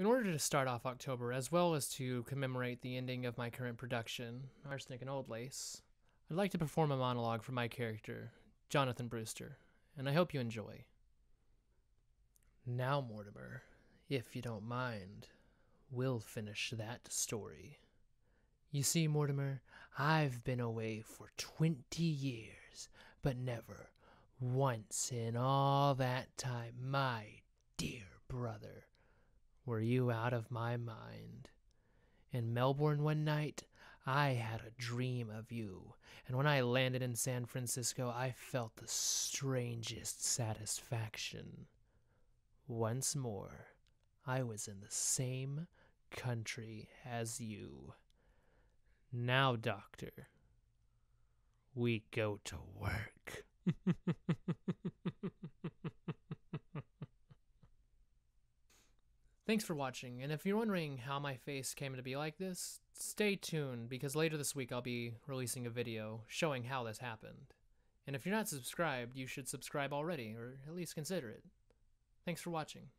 In order to start off October, as well as to commemorate the ending of my current production, Arsenic and Old Lace, I'd like to perform a monologue for my character, Jonathan Brewster, and I hope you enjoy. Now, Mortimer, if you don't mind, we'll finish that story. You see, Mortimer, I've been away for 20 years, but never once in all that time, my dear brother, were you out of my mind. In Melbourne one night, I had a dream of you, and when I landed in San Francisco, I felt the strangest satisfaction. Once more, I was in the same country as you. Now, Doctor, we go to work. Thanks for watching, and if you're wondering how my face came to be like this, stay tuned, because later this week I'll be releasing a video showing how this happened. And if you're not subscribed, you should subscribe already, or at least consider it. Thanks for watching.